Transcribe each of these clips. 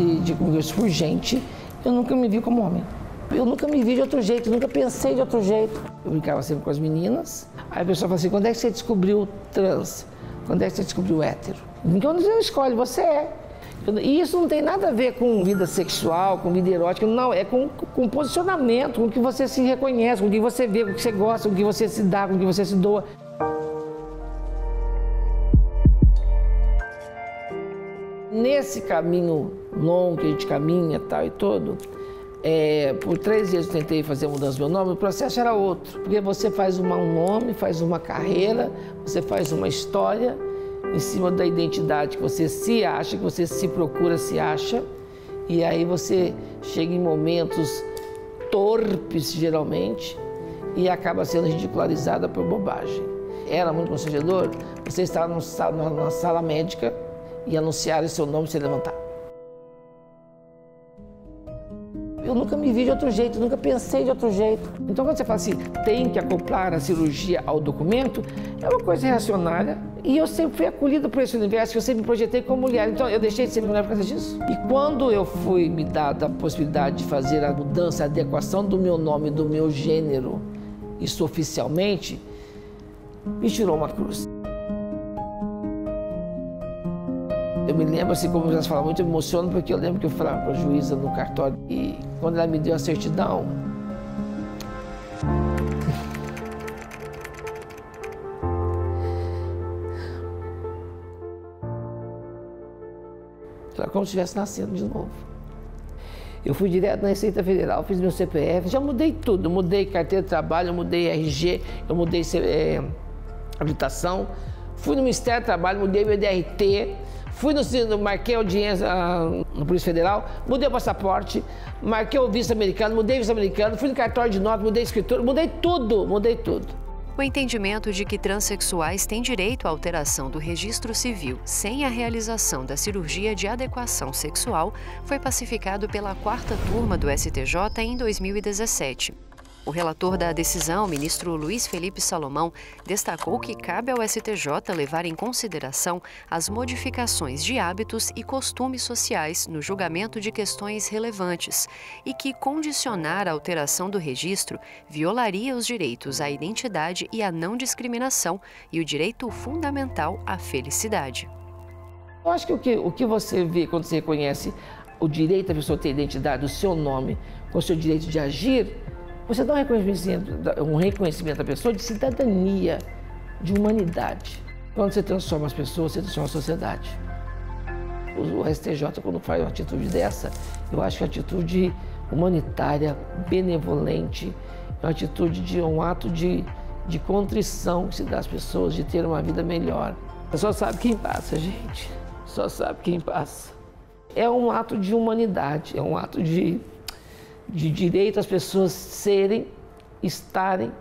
de congresso urgente, eu nunca me vi como homem. Eu nunca me vi de outro jeito, nunca pensei de outro jeito. Eu brincava sempre com as meninas. Aí a pessoa fala assim, quando é que você descobriu trans? Quando é que você descobriu hétero? Então eu escolho, você é. E isso não tem nada a ver com vida sexual, com vida erótica, não. É com posicionamento, com o que você se reconhece, com o que você vê, com o que você gosta, com o que você se dá, com o que você se doa. Nesse caminho longo que a gente caminha, tal e todo, por 3 vezes eu tentei fazer a mudança do meu nome, o processo era outro. Porque você faz um nome, faz uma carreira, você faz uma história em cima da identidade que você se acha, que você se procura, se acha, e aí você chega em momentos torpes, geralmente, e acaba sendo ridicularizada por bobagem. Era muito constrangedor, você estar numa sala médica e anunciar o seu nome sem levantar. Eu nunca me vi de outro jeito, nunca pensei de outro jeito. Então, quando você fala assim, tem que acoplar a cirurgia ao documento, é uma coisa reacionária. E eu sempre fui acolhida por esse universo, que eu sempre me projetei como mulher. Então, eu deixei de ser mulher por causa disso. E quando eu fui me dada a possibilidade de fazer a mudança, a adequação do meu nome, do meu gênero, isso oficialmente, me tirou uma cruz. Eu me lembro, assim, como elas falam muito, eu me emociono, porque eu lembro que eu falava para a juíza no cartório e quando ela me deu a certidão... Era como se estivesse nascendo de novo. Eu fui direto na Receita Federal, fiz meu CPF, já mudei tudo. Eu mudei carteira de trabalho, eu mudei RG, eu mudei habilitação. Fui no Ministério do Trabalho, mudei meu DRT. Fui no marquei audiência na Polícia Federal, mudei o passaporte, marquei o visto americano, mudei o visto americano, fui no cartório de novo, mudei escritura, mudei tudo, mudei tudo. O entendimento de que transexuais têm direito à alteração do registro civil sem a realização da cirurgia de adequação sexual foi pacificado pela 4ª turma do STJ em 2017. O relator da decisão, ministro Luiz Felipe Salomão, destacou que cabe ao STJ levar em consideração as modificações de hábitos e costumes sociais no julgamento de questões relevantes e que condicionar a alteração do registro violaria os direitos à identidade e à não discriminação e o direito fundamental à felicidade. Eu acho que o que você vê quando você reconhece o direito da pessoa ter identidade, o seu nome, com o seu direito de agir, você dá um reconhecimento à pessoa de cidadania, de humanidade. Quando você transforma as pessoas, você transforma a sociedade. O STJ, quando faz uma atitude dessa, eu acho que é uma atitude humanitária, benevolente, é uma atitude de um ato de contrição que se dá às pessoas, de ter uma vida melhor. Só sabe quem passa, gente. Só sabe quem passa. É um ato de humanidade, é um ato de direito às pessoas serem, estarem,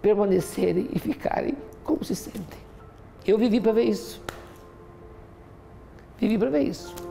permanecerem e ficarem como se sentem. Eu vivi para ver isso. Vivi para ver isso.